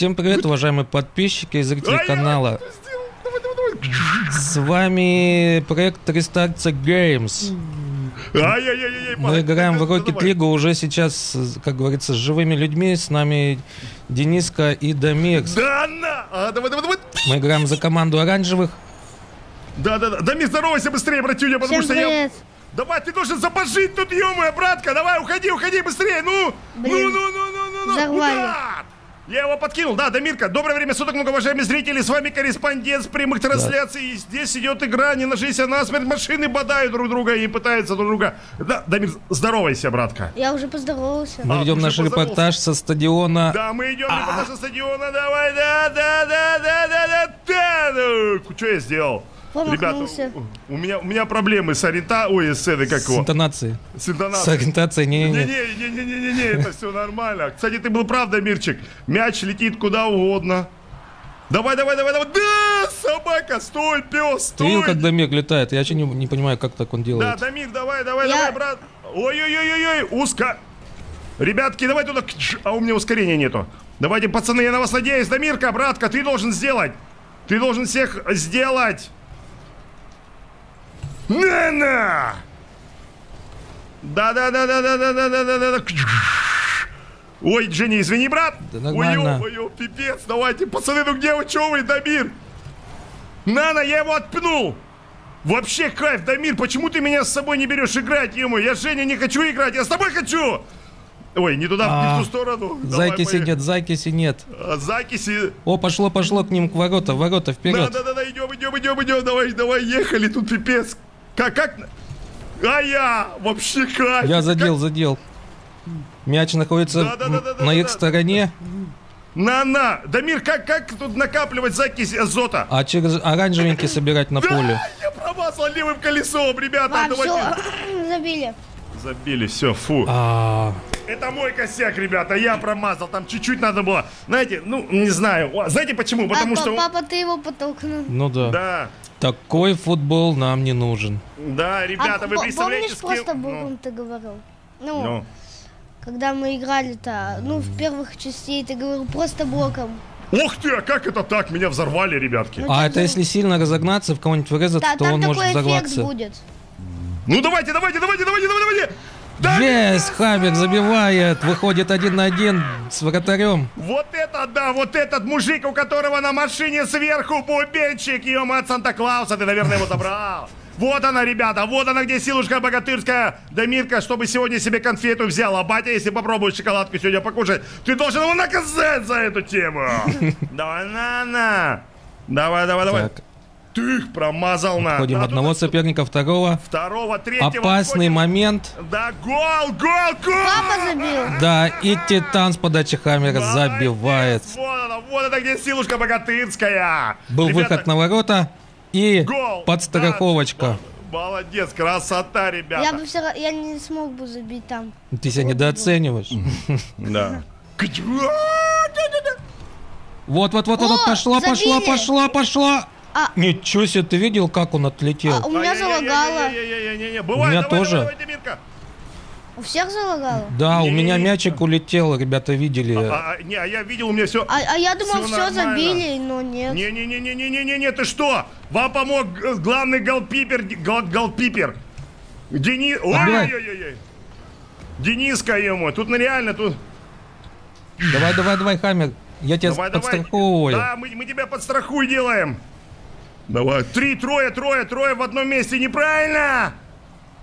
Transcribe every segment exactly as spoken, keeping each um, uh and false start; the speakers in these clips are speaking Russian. Всем привет, уважаемые подписчики и зрители канала. С вами проект триста геймс. Мы играем в Rocket League уже сейчас, как говорится, с живыми людьми. С нами Дениска и Дамир. Мы играем за команду оранжевых. Да-да-да, Дамир, здоровайся быстрее, братюня, потому что я... Давай, ты должен запожить тут, ё-моё, братка. Давай, уходи, уходи быстрее, ну! Ну-ну-ну-ну-ну-ну! Удар! Я его подкинул. Да, Дамирка, доброе время суток, многоуважаемые зрители. С вами корреспондент с прямых трансляций. Да. Здесь идет игра, не ложись, а насмерть. Машины бодают друг друга и пытаются друг друга. Да, Дамир, здоровайся, братка. Я уже поздоровался. Мы а, идем наш репортаж со стадиона. Да, мы идем а -а -а. репортаж со стадиона. Давай, да, да, да, да, да, да, да. Ну, что я сделал? Помахнулся. Ребята, у, у, меня, у меня проблемы с ориентацией. Ой, с этой как его? С интонацией. С интонацией. С ориентацией, не-не-не. Не-не-не-не-не, это все нормально. Кстати, ты был прав, Дамирчик. Мяч летит куда угодно. Давай, давай, давай, давай. Да, собака, стой, пес, стой. Ты видел, как Дамир летает? Я вообще не, не понимаю, как так он делает. Да, Дамир, давай, давай, Я... давай, брат. Ой-ой-ой-ой, узко. Ребятки, давай туда. А у меня ускорения нету. Давайте, пацаны, я на вас надеюсь. Дамирка, братка, ты должен сделать. Ты должен всех сделать. На-на! Да-да-да-да-да-да-да-да-да-да-да! Ой, Женя, извини, брат! Да нормально. Ой, ой, ой, пипец, давайте, пацаны, ну где вы, чё вы, Дамир? На-на, я его отпнул! Вообще кайф, Дамир, почему ты меня с собой не берешь играть ему? Я, Женя, не хочу играть, я с тобой хочу! Ой, не туда, а -а -а. не в ту сторону. Закиси нет, закиси нет. А, закиси. О, пошло, пошло к ним, к ворота, ворота, вперед. Да-да-да, идем, идем, идем, идем, давай, давай, ехали, тут пипец. Как, как? А я вообще кайф. Я задел, как? задел. Мяч находится да, да, да, да, да, на их да, стороне. На-на, Дамир, как, как тут накапливать закись азота? А через оранжевенький собирать на да, поле. Я промазал левым колесом, ребята. Все, забили. Забили, все, фу. А -а -а. Это мой косяк, ребята, я промазал, там чуть-чуть надо было. Знаете, ну, не знаю, знаете почему? Потому а, что... Папа, ты его подтолкнул. Ну да. Да. Такой футбол нам не нужен. Да, ребята, а, вы представляете, помнишь, с кем... просто Богом ну. ты говорил? Ну, ну, когда мы играли-то, ну, в первых частей ты говорил просто Богом. Ух ты, а как это так? Меня взорвали, ребятки. Ну, а это взорв... если сильно разогнаться, в кого-нибудь врезаться, да, то он может взорваться. Там такой эффект будет. Ну давайте, давайте, давайте, давайте, давайте, давайте! Есть, Хамер забивает, выходит один на один с вратарем. Вот это да, вот этот мужик, у которого на машине сверху бубенчик, ее мать Санта-Клауса, ты, наверное, его забрал. Вот она, ребята, вот она, где силушка богатырская. Дамирка, чтобы сегодня себе конфету взял. А батя, если попробуешь шоколадку сегодня покушать, ты должен его наказать за эту тему. Давай, на-на. Давай, давай, давай. Ты их промазал на... Отходим одного соперника, второго. Второго, третьего. Опасный отходим. момент. Да, гол, гол, гол! Папа забил. Да, и Титан с подачи Хамера да, забивает. Здесь, вот она, вот она, где силушка богатырская. Был Ребята... выход на ворота и гол. подстраховочка. Да, молодец, красота, ребята. Я бы все равно, я не смог бы забить там. Ты себя вот недооцениваешь. Да. Вот, вот, вот, вот, пошло, пошло, пошло, пошло. А... Ничего себе, ты видел, как он отлетел? А, у меня а, залагало. Не, не, не, не, не. Бывает, у меня давай, тоже. Давай, давай, у всех залагало? Да, не, у меня не, мячик не. улетел, ребята видели. А, а, не, а я видел, у меня все. А, а я думал, все, все забили, но нет. Не, не, не, не, не, не, не, не, ты что? Вам помог главный голпипер, гол, голпипер. Дени... Ой-ой-ой-ой. Дениска ему, тут ну, реально тут. Давай, давай, давай, Хамер, я тебя давай, подстраховываю. Давай. Да, мы, мы тебя подстрахуй делаем. Давай. Три, трое, трое, трое в одном месте. Неправильно!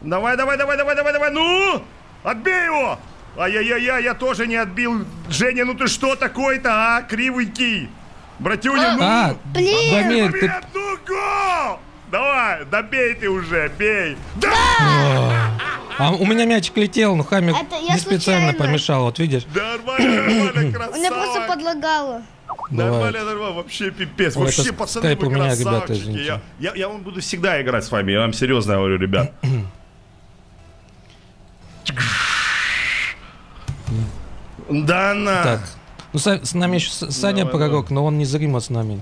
Давай, давай, давай, давай, давай, давай. Ну! Отбей его! Ай-яй-яй-яй, я тоже не отбил. Женя, ну ты что такой-то, а? Кривенький. Братюня, ну... А, блин! Дамир, ты... Ну, гол! Давай, добей ты уже, бей. Да! А у меня мячик летел, но Хамер не специально помешал, вот видишь? Нормально, нормально, красава. Меня просто подлагало. Нормально, нормально, вообще пипец. Ой, вообще, пацаны, вы красавчики. Меня, я, я, я вам буду всегда играть с вами, я вам серьезно говорю, ребят. Да на. Так. Ну, с, с нами еще Саня Пророк, но он незримо с нами.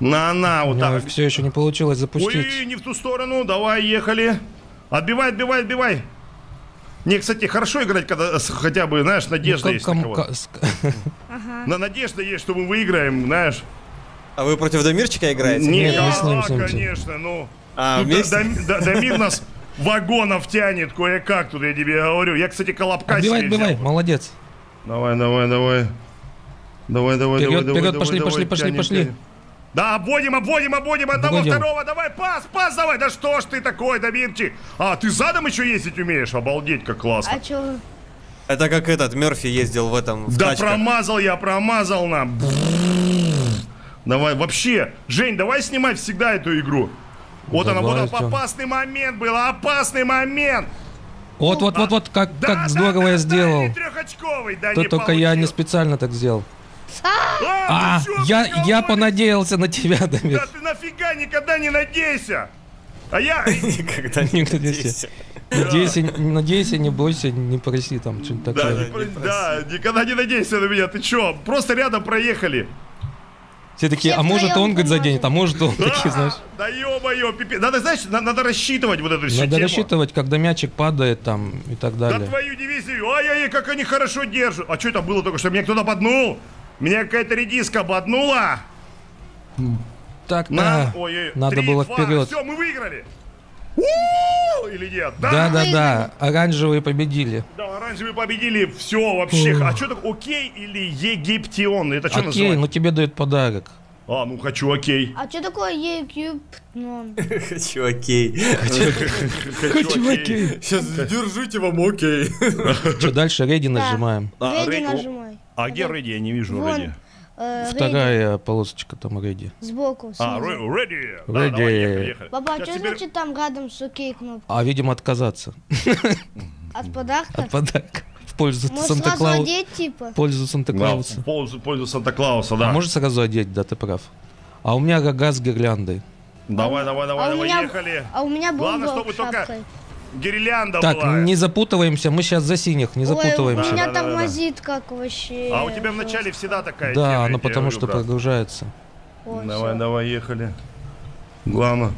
На-на, вот так. Все еще не получилось запустить. Ой, не в ту сторону, давай, ехали. Отбивай, отбивай, отбивай. Мне, кстати, хорошо играть, когда с, хотя бы, знаешь, надежда ну, есть на кого-то. На надежда есть, что мы выиграем, знаешь. А вы против Дамирчика играете? Нет, не с ним, конечно, ну. А, Дамир нас вагонов тянет кое-как, тут я тебе говорю. Я, кстати, колобка себе взял. Отбивай, отбивай, молодец. Давай, давай, давай. Давай, давай, давай, давай. Вперед, пошли, пошли, пошли, пошли. Да, обводим, обводим, обводим одного, второго, давай, пас, пас, давай. Да что ж ты такой, Дамирчик? А, ты задом еще ездить умеешь? Обалдеть, как классно. А че? Это как этот, Мерфи ездил в этом, в Да, промазал я, промазал нам. Давай, вообще, Жень, давай снимать всегда эту игру. Вот она, вот он, опасный момент был, опасный момент. Вот, вот, вот, вот, как здорово я сделал. Да, только я не специально так сделал. А, а ну, я, я понадеялся на тебя, Дамир. Да ты нафига никогда не надейся. А я никогда не надейся. Надейся, надейся, не бойся, не проси там что-нибудь такое. Да, никогда не надейся на меня, ты чё? Просто рядом проехали. Все такие, а может он, говорит, заденет, а может он, такие, знаешь. Да ё-моё, пипец. Надо, знаешь, надо рассчитывать вот эту всю тему. Надо рассчитывать, когда мячик падает там и так далее. Да твою дивизию, ай-яй-яй, как они хорошо держат. А что это было только что? Меня кто-то поднул. Меня какая-то редиска ободнула. Так, да. Надо было вперед. Все, мы выиграли. Или нет? Да, да, да. Оранжевые победили. Да, оранжевые победили. Все вообще. А что так? Окей или Египтион? Это что называется? Окей, но тебе дают подарок. А, ну хочу окей. А что такое Египтион? Хочу окей. Хочу окей. Сейчас держите вам окей. Что дальше? Реди нажимаем. Реди нажимаем. А где Ready? Я не вижу Ready. Вторая полосочка там Ready. Сбоку. А, Ready. Ready. Баба, а что значит там гадом с окей кнопка? А, видимо, отказаться. От подарка? От подарка. В пользу Санта-Клауса. В пользу Санта-Клауса. В пользу Санта-Клауса, да. Может сразу одеть, да, ты прав. А у меня рога с гирляндой. Давай, давай, давай, давай, ехали. А у меня бомба с шапкой. Гирлянда так, была. Не запутываемся, мы сейчас за синих, не запутываемся. Ой, у меня да, тормозит да, да. как вообще. А у тебя вначале всегда такая да, тема. Да, но потому говорю, что брат. Прогружается. О, давай, все. Давай, ехали. Главное.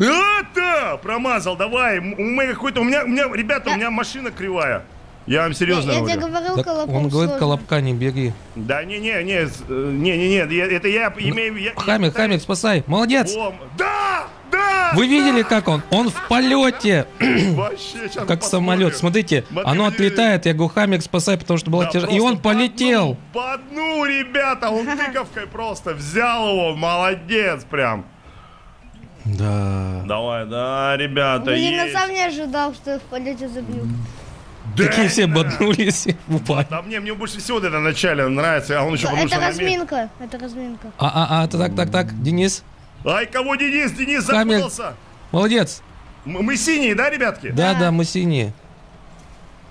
А-та! Промазал, давай. У меня какой-то, у меня, у меня, ребята, я... у меня машина кривая. Я вам серьезно я, говорю. Я тебе говорил, колобок он говорит, сложно. Колобка не бери. Да, не, не, не, не, не, не, это я имею... Я, Хамер, я... Хамер, спасай, молодец. О, да! Да, вы видели, да. как он? Он в полете, вообще, как посмотрим. Самолет. Смотрите, Матери... оно отлетает. Я говорю, Хамер, спасай, потому что было да, тяжело. И он полетел. По дну, ребята, он тыковкой просто взял его, молодец прям. Да. Давай, да, ребята. Я на самом деле ожидал, что я в полете забью. Да, такие все да. боднулись и упали. Да, мне, мне больше всего это начале нравится. А он еще это разминка, это разминка. А, а, а, так, так, так, Денис. Ай, кого Денис? Денис запутался. Молодец. Мы, мы синие, да, ребятки? Да, да, да, мы синие.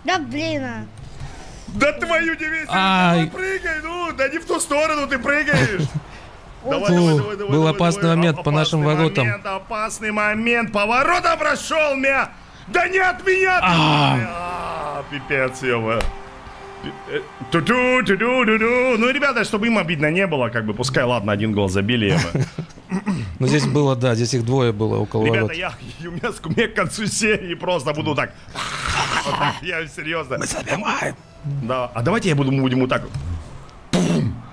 Да, блин. А. Да твою дивизию. Ай. Да, прыгай, ну, да не в ту сторону ты прыгаешь. Давай, давай, давай, давай. Был опасный момент по нашим воротам. Опасный момент, поворотом прошел меня. Да не от меня! А, пипец, ева. Ту-ту-ту-ту-ту-ту. Ну, ребята, чтобы им обидно не было, как бы, пускай, ладно, один гол забили. Ну, здесь было, да, здесь их двое было около ворот. Ребята, я, у меня к концу серии просто буду так. Я серьезно. Мы забиваем. Да, а давайте я буду, мы будем вот так.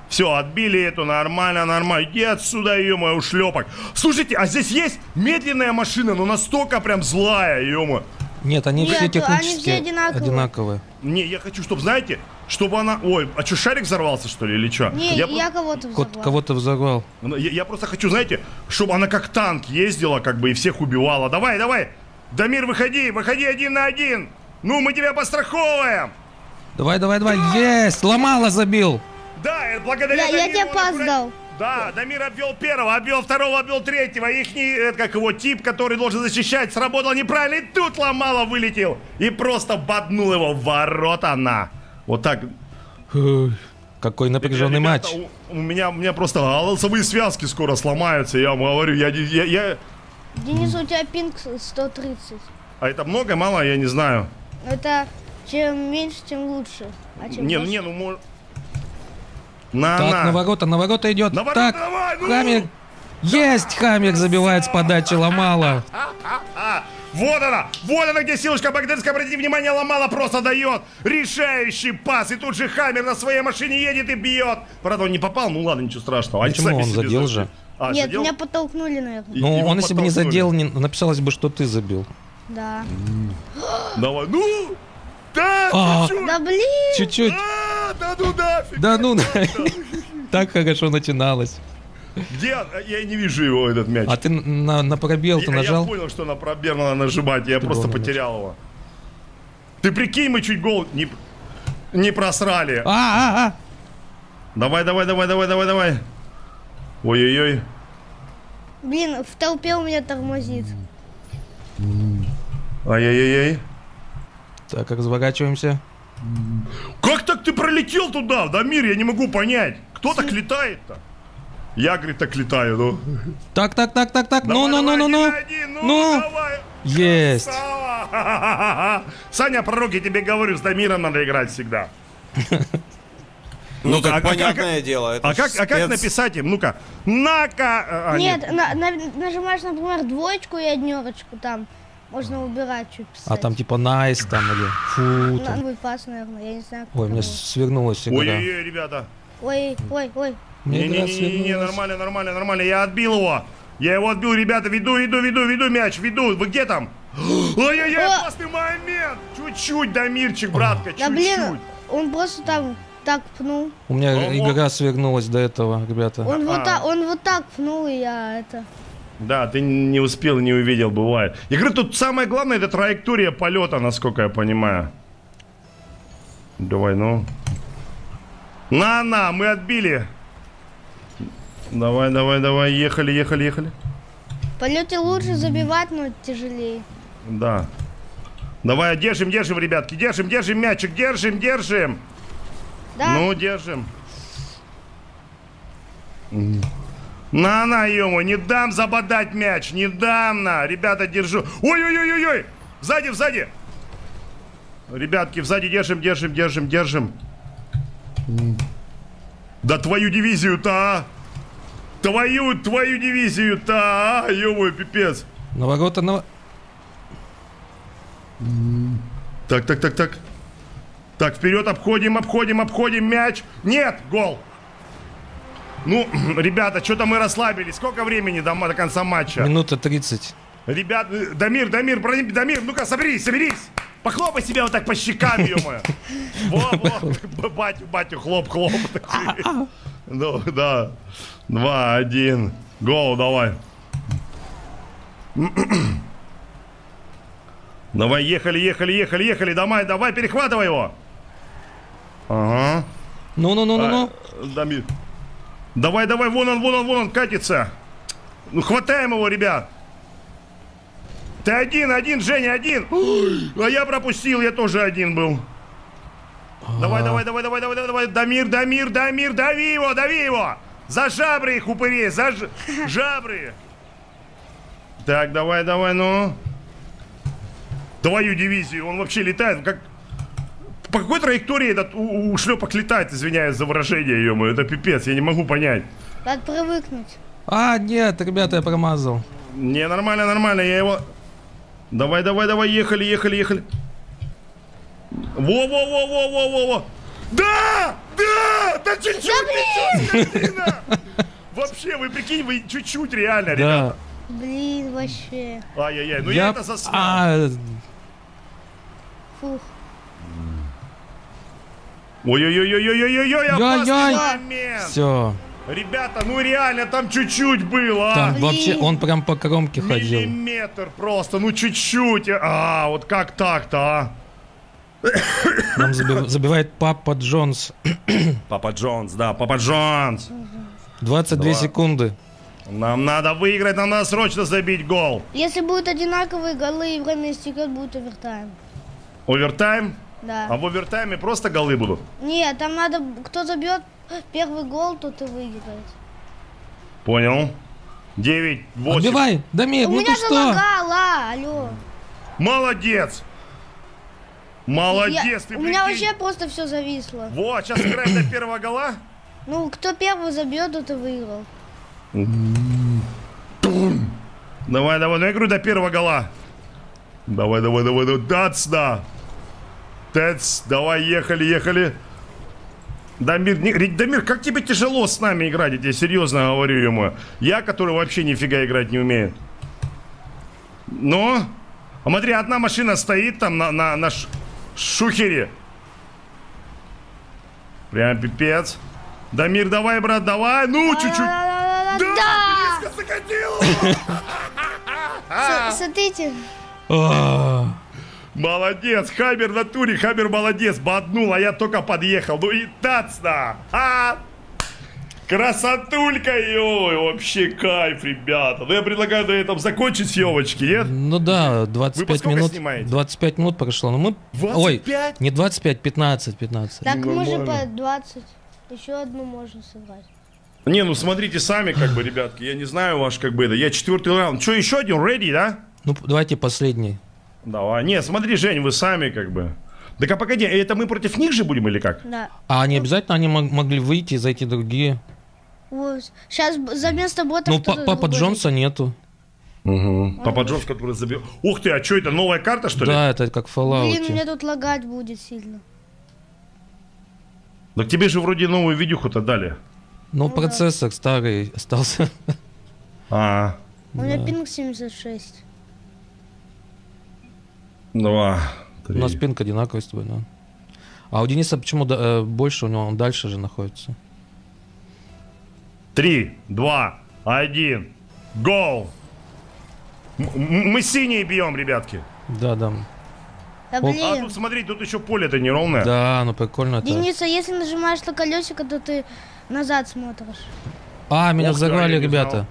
Все, отбили эту, нормально, нормально. Иди отсюда, е-мое, ушлепок. Слушайте, а здесь есть медленная машина, но настолько прям злая, е-мое. Нет, они Нет, все технически они все одинаковые. одинаковые. Не, я хочу, чтобы, знаете, чтобы она... Ой, а что, шарик взорвался, что ли, или что? Не, я, я про... кого-то взорвал. Кого-то взорвал. Я, я просто хочу, знаете, чтобы она как танк ездила, как бы, и всех убивала. Давай, давай, Дамир, выходи, выходи один на один. Ну, мы тебя постраховываем. Давай, давай, давай, есть, ломала, забил. Да, благодаря я, Дамиру, я тебя опоздал. Да, Дамир обвел первого, обвел второго, обвел третьего. Ихний, это как его тип, который должен защищать, сработал неправильно. И тут ломало вылетел. И просто боднул его в ворота на. Вот так. Какой напряженный матч. У, у, меня, у меня просто голосовые связки скоро сломаются. Я вам говорю, я... я, я... Денис, у тебя пинг сто тридцать. А это много, мало, я не знаю. Это чем меньше, тем лучше. А чем не, больше... не, ну может... На, так, на. на ворота, на ворота идет. На ворота, так, давай, ну! Хамер. Есть, Хамер забивает с подачи, ломала. Вот она! Вот она, где силушка багдадская, обратите внимание, ломала, просто дает решающий пас. И тут же Хамер на своей машине едет и бьет. Правда, он не попал, ну ладно, ничего страшного. А почему он задел зашли. же? А, Нет, задел? меня подтолкнули, наверное. И, ну, он, подтолкнули. если бы не задел, не... написалось бы, что ты забил. Да. Давай, ну! Да, чуть-чуть! Да блин! Чуть-чуть! Да ну нафиг! Да ну нафиг! Так хорошо начиналось. Где? Я не вижу его, этот мяч. А ты на, на пробел ты нажал? Я понял, что на пробел надо нажимать. Я ты просто потерял мяч. его. Ты прикинь, мы чуть гол не, не просрали. А-а-а! Давай, давай, давай, давай, давай, давай. Ой-ой-ой. Блин, в толпе у меня тормозит. Ай-яй-яй-яй. Так, разворачиваемся. Как так ты пролетел туда, Дамир? Я не могу понять. Кто так летает-то? Я, говорит, так летаю, ну. Так, так, так, так, так. Ну, ну, ну, ну, ну. Ну, давай. Есть. Саня Пророк, я тебе говорю, с Дамиром надо играть всегда. Ну, так понятное дело. А как написать им? Ну-ка. На-ка. Нет, нажимаешь, например, двоечку и однерочку там. Можно убирать, чуть писать. А там типа найс там или фу. Новый пас, наверное, я не знаю. Ой, мне свернулось игра. Ой-ой-ой, ребята. Ой, ой, ой. Не-не-не, нормально, нормально, нормально. Я отбил его. Я его отбил, ребята. Веду, веду, веду, веду мяч, веду. Вы где там? Ой-ой-ой, классный момент. Чуть-чуть, Дамирчик, братка, чуть-чуть. Да блин, он просто там так пнул. У меня игра свернулась до этого, ребята. Он вот так пнул, и я это... Да, ты не успел, не увидел, бывает. Я говорю, тут самое главное, это траектория полета, насколько я понимаю. Давай, ну. На-на, мы отбили. Давай, давай, давай, ехали, ехали, ехали. Полеты лучше забивать, но тяжелее. Да. Давай, держим, держим, ребятки, держим, держим мячик, держим, держим. Да. Ну, держим. На-на, ё-мо, не дам забодать мяч, не дам, на, ребята, держу. Ой-ой-ой-ой-ой, сзади, сзади. Ребятки, сзади держим, держим, держим, держим. Да твою дивизию-то, а? Твою, твою дивизию-то, а? Ё-мо, пипец. На ворота, на... Так, так, так, так. Так, вперед, обходим, обходим, обходим мяч. Нет, гол. Ну, ребята, что-то мы расслабились. Сколько времени до, до конца матча? минута тридцать. Ребят, Дамир, Дамир, Дамир, ну-ка, соберись, соберись. Похлопай себя вот так по щекам, ё-моё. Во-во, батю, батю, хлоп, хлоп. Ну, да. Два, один. Гол, давай. Давай, ехали, ехали, ехали, ехали. Давай, давай, перехватывай его. Ага. Ну-ну-ну-ну-ну. Дамир. Давай, давай, вон он, вон он, вон он катится. Ну, хватаем его, ребят. Ты один, один, Женя, один. А я пропустил, я тоже один был. Давай, давай, давай, давай, давай, давай. Дамир, Дамир, Дамир, дави его, дави его. За жабры их, упыри, за ж... жабры. Так, давай, давай, ну. Твою дивизию, он вообще летает, как... По какой траектории этот у, у шлепок летает, извиняюсь за выражение, ё-моё, это пипец, я не могу понять. Надо привыкнуть. А, нет, ребята, я промазал. Не, нормально, нормально, я его... Давай, давай, давай, ехали, ехали, ехали. Во-во-во-во-во-во-во! Да! Да! Да чуть-чуть! Да, вообще, вы прикинь, вы чуть-чуть реально, да. Ребята. Блин, вообще. Ай-яй-яй, ну я, я это заснял. А... Фух. Ой-ой-ой-ой-ой-ой-ой-ой, опасный момент. Все. Ребята, ну реально, там чуть-чуть было, а? Там вообще, он прям по кромке ходил. Миллиметр просто, ну чуть-чуть. А, вот как так-то, а? Нам заби- забивает Папа Джонс. Папа Джонс, да, Папа Джонс. двадцать две секунды. Нам надо выиграть, нам надо срочно забить гол. Если будут одинаковые голы и время истекет, будет овертайм. Овертайм? Да. А в овертайме просто голы будут? Нет, там надо, кто забьет первый гол, тот и выиграет. Понял. девять, восемь. Отбивай, Дамир, ну ты что? У меня залагало, алло. Молодец. Молодец, я, ты, блин. У меня вообще просто все зависло. Вот, сейчас играем до первого гола. Ну, кто первый забьет, тот и выиграл. Давай, давай, ну я игру до первого гола. Давай, давай, давай, давай. Дац, да. Тец, давай, ехали, ехали. Дамир, не, Дамир, как тебе тяжело с нами играть, я тебе серьезно говорю ему. Я, который вообще нифига играть не умеет. Но, смотри, одна машина стоит там на, на, на шухере. Прям пипец. Дамир, давай, брат, давай. Ну, чуть-чуть. Да, Дениска закатила. Смотрите. Молодец, Хамер в натуре, Хамер молодец, боднул, а я только подъехал. Ну и тацна! А! Красотулька, ой, вообще кайф, ребята. Ну я предлагаю на этом закончить съемочки, нет? Ну да, двадцать пять минут. Снимаете? двадцать пять минут прошло, но мы... двадцать пять? Ой, не двадцать пять, пятнадцать, пятнадцать. Так, мы же по двадцать, еще одну можно сыграть. Не, ну смотрите сами, как бы, ребятки, я не знаю ваш, как бы, это, я четвертый раунд. Что, еще один, ready, да? Ну, давайте последний. Давай. Не, смотри, Жень, вы сами как бы. Так а погоди, это мы против них же будем или как? Да. А они обязательно, они мог, могли выйти и зайти другие? Вот. Сейчас за место ботов... Ну, Папа Джонса нету. Угу. Папа Джонс, который забил... Ух ты, а что это, новая карта, что ли? Да, это как в Фоллауте. Блин, мне тут лагать будет сильно. Так тебе же вроде новую видюху-то дали. Но ну, процессор да. Старый остался. А. У меня да. Пинг семьдесят шесть. Два, три. У нас пинг одинаковый с тобой, да. А у Дениса почему э, больше, у него он дальше же находится. Три, два, один, гол! Мы синие бьем, ребятки. Да, да. Да блин. А тут смотри, тут еще поле-то неровное. Да, ну прикольно. Дениса, если нажимаешь на колесико, то ты назад смотришь. А, меня взорвали, ребята.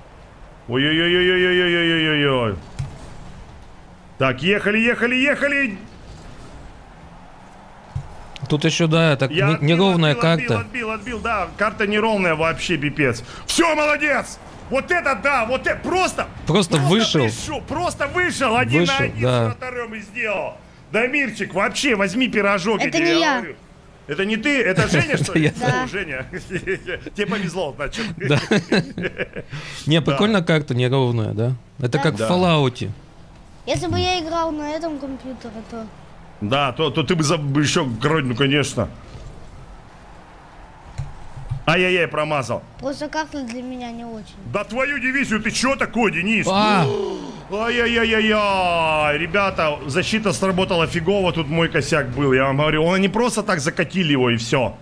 Ой-ой-ой-ой-ой-ой-ой-ой-ой-ой. Так, ехали, ехали, ехали. Тут еще, да, так я неровная отбил, карта. Отбил, отбил, отбил, да. Карта неровная вообще, пипец. Все, молодец! Вот это да, вот это просто. Просто, просто вышел. Пришел, просто вышел, один вышел, на один да. С вратарем и сделал. Дамирчик, вообще, возьми пирожок. Это не я. Говорю. Это не ты, это Женя, что ли? Да. Женя, тебе повезло, значит. Не, прикольно карта неровная, да? Это как в Фоллауте. Если бы я играл на этом компьютере, то... Да, то, то ты бы забыл еще, ну, конечно. Ай-яй-яй, промазал. Просто как-то для меня не очень. Да твою дивизию, ты чё такой, Денис? Ай-яй-яй-яй-яй. Ребята, защита сработала фигово, тут мой косяк был, я вам говорю. Он не просто так закатили его и все.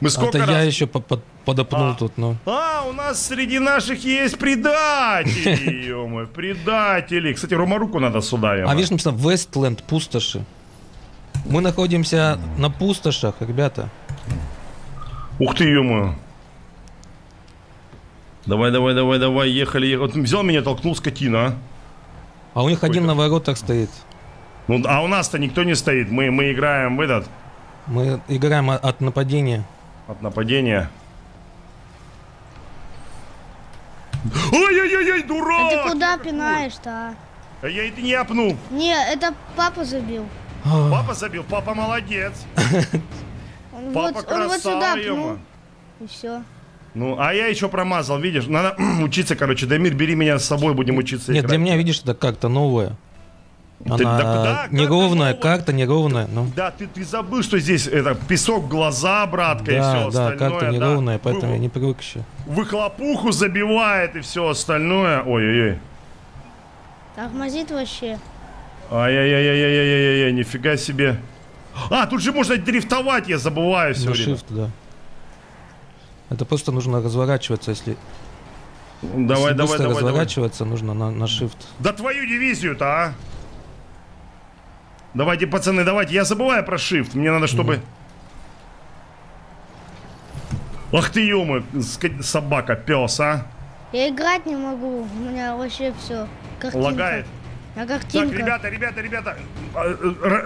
Мы сколько это раз... я еще подопнул а, тут, ну. А, у нас среди наших есть предатели, ё-моё, предатели. Кстати, Ромаруку надо сюда, ё-моё. А видишь, написано Westland, пустоши. Мы находимся на пустошах, ребята. Ух ты, ё-моё. Давай, давай, давай, давай, ехали, ехали. Вот взял меня, толкнул, скотина, а. А у них какой-то один на воротах стоит. Ну, а у нас-то никто не стоит, мы, мы играем в этот. Мы играем от нападения. От нападения. Ой-ой-ой, дурак! А ты куда пинаешь-то? А я это не опнул. Не, это папа забил. Папа забил, папа молодец. Он папа вот, красава, он вот сюда пнул. И все. Ну, а я еще промазал, видишь? Надо учиться, короче. Дамир, бери меня с собой, будем учиться. Нет, играть. Для меня, видишь, это как-то новое. Она ты, да, неровная, карта неровная. Ну. Да, ты, ты забыл, что здесь это, песок, глаза, братка, да, и все да, остальное. Карта неровная, да. Поэтому вы, я не привык еще. Выхлопуху забивает и все остальное. Ой-ой-ой. Тормозит вообще. Ай-яй-яй-яй-яй-яй-яй, нифига себе. А, тут же можно дрифтовать, я забываю все время. Shift, да. Это просто нужно разворачиваться, если... Давай, если давай, давай. Разворачиваться давай. Нужно на, на shift. Да твою дивизию-то, а? Давайте, пацаны, давайте. Я забываю про shift. Мне надо, чтобы... Mm. Ах ты, ё-моё, собака, пёс, а. Я играть не могу. У меня вообще все. Картинка. Лагает. А картинка. Так, ребята, ребята, ребята.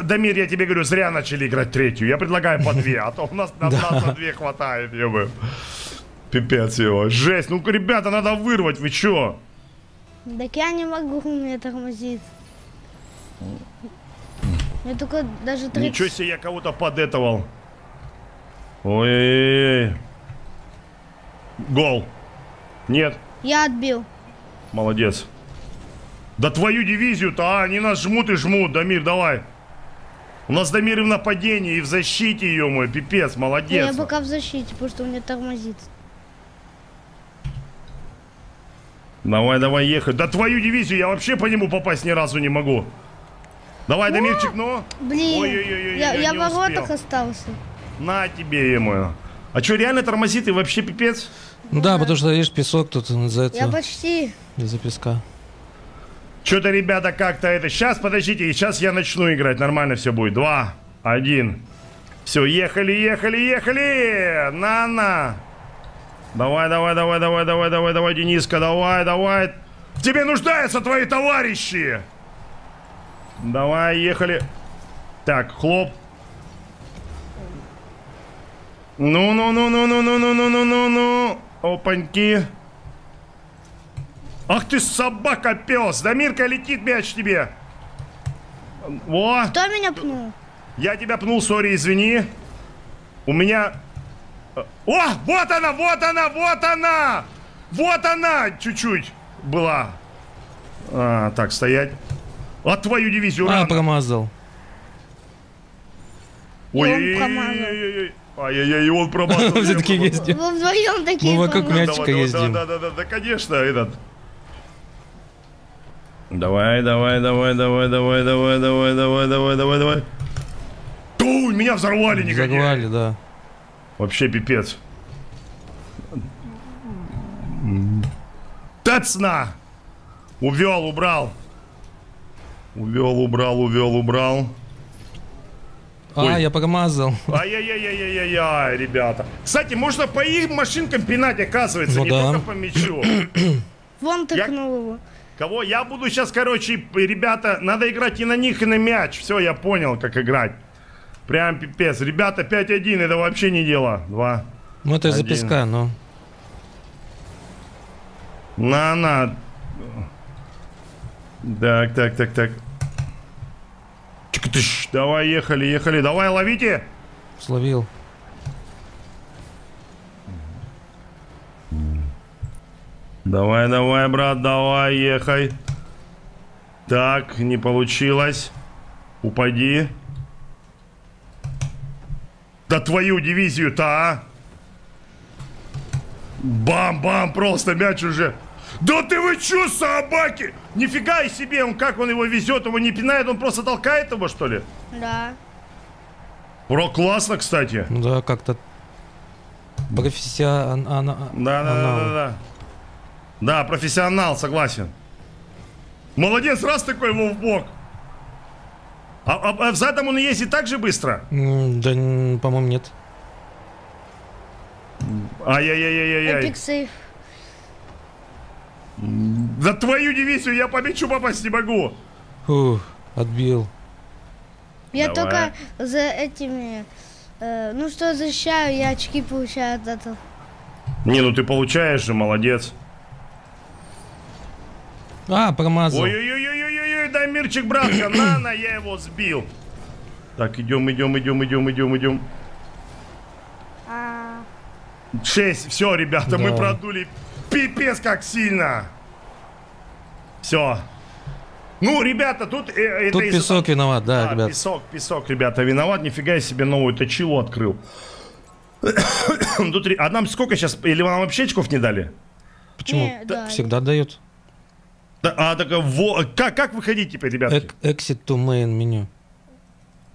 Дамир, я тебе говорю, зря начали играть третью. Я предлагаю по две, а то у нас на две хватает, ё-моё. Пипец его. Жесть. Ну-ка, ребята, надо вырвать. Вы чё? Так я не могу, меня тормозит. Я только даже тридцать... Ничего себе, я кого-то подэтовал. Ой-ой-ой. Гол. Нет. Я отбил. Молодец. Да твою дивизию-то, а, они нас жмут и жмут. Дамир, давай. У нас Дамир и в нападении, и в защите, ее мой, пипец, молодец. Я пока в защите, потому что у меня тормозит. Давай, давай ехать. Да твою дивизию, я вообще по нему попасть ни разу не могу. Давай, Дамирчик, ну. Блин, ой, ой, ой, ой, я, я в воротах успел. Остался. На тебе, ему. А что, реально тормозит и вообще пипец? Да, да, потому что, видишь, песок тут из-за этого. Я почти. Из-за песка. Что-то, ребята, как-то это... Сейчас, подождите, сейчас я начну играть. Нормально все будет. Два, один. Все, ехали, ехали, ехали. На-на. Давай, давай, давай, давай, давай, давай, давай, Дениска, давай, давай. В тебе нуждаются твои товарищи. Давай, ехали. Так, хлоп. Ну-ну-ну-ну-ну-ну-ну-ну-ну-ну. Опаньки. Ах ты собака, пес! Дамирка, летит мяч тебе! Во! Кто меня пнул? Я тебя пнул, сори, извини. У меня... О! Вот она, вот она, вот она! Вот она! Чуть-чуть была. А, так, стоять. А твою дивизию... А, промазал. Ой-ой-ой-ой-ой-ой-ой. Ай-яй-яй, он промазал. Мы вдвоем такие. Мы вокруг мячика ездим. Да-да-да, конечно, этот... Давай, давай, давай, давай, давай, давай, давай, давай, давай, давай, давай. Ту, меня взорвали, никогда. Взорвали, да. Вообще пипец. Тацна! Увел, убрал. Увел, убрал, увел, убрал. Ой. А, я промазал. Ай-яй-яй-яй-яй-яй, ребята. Кстати, можно по их машинкам пинать, оказывается, ну, не да. только по мячу. Вон тыкнул я... его. Кого? Я буду сейчас, короче, ребята, надо играть и на них, и на мяч. Все, я понял, как играть. Прям пипец. Ребята, пять-один, это вообще не дело. Два. Ну, это из-за песка, но... На-на. Так, так, так, так. Чик-тыш. Давай, ехали, ехали. Давай, ловите. Словил. Давай, давай, брат, давай, ехай. Так, не получилось. Упади. Да твою дивизию-то, а? Бам-бам, просто мяч уже. Да ты вы чё, собаки? Нифига себе, он как он его везет, его не пинает, он просто толкает его, что ли? Да. Про классно, кстати. Да, как-то профессионально. Да-да-да-да-да. Да, профессионал, согласен. Молодец, раз такой его в бок. А, а, а в задом он ездит так же быстро? Да, по-моему, нет. Ай-яй-яй-яй-яй. Эпик сейф. За твою дивизию я по мячу попасть не могу. Фух, отбил. Я Давай. только за этими... Э, ну что, защищаю, я очки получаю от этого. Не, ну ты получаешь же, молодец. А, промазал. Ой-ой-ой-ой-ой-ой, Дамирчик, братка, на-на, я его сбил. Так, идем, идем, идем, идем, идем, идем. Шесть, все, ребята, да. мы продули. Пипец, как сильно. Все. Ну, ребята, тут... Э, тут это песок из... виноват, да, да, ребят. Песок, песок, ребята, виноват. Нифига я себе новую точилу открыл. тут... А нам сколько сейчас? Или вам вообще очков не дали? Почему? Не, да. Всегда дают. А, так, во, как, как выходить теперь, ребята? Exit to main меню.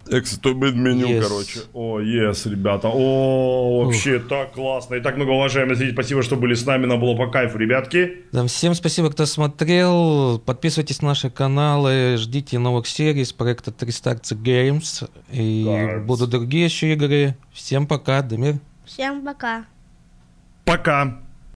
Exit to main меню, yes. короче. О, yes, ребята. О, вообще Ух. так классно. И так много уважаемых зрителей. Спасибо, что были с нами. Нам было по кайфу, ребятки. Да, всем спасибо, кто смотрел. Подписывайтесь на наши каналы. Ждите новых серий с проекта триста геймс. И Cards. будут другие еще игры. Всем пока, Дамир. Всем пока. Пока.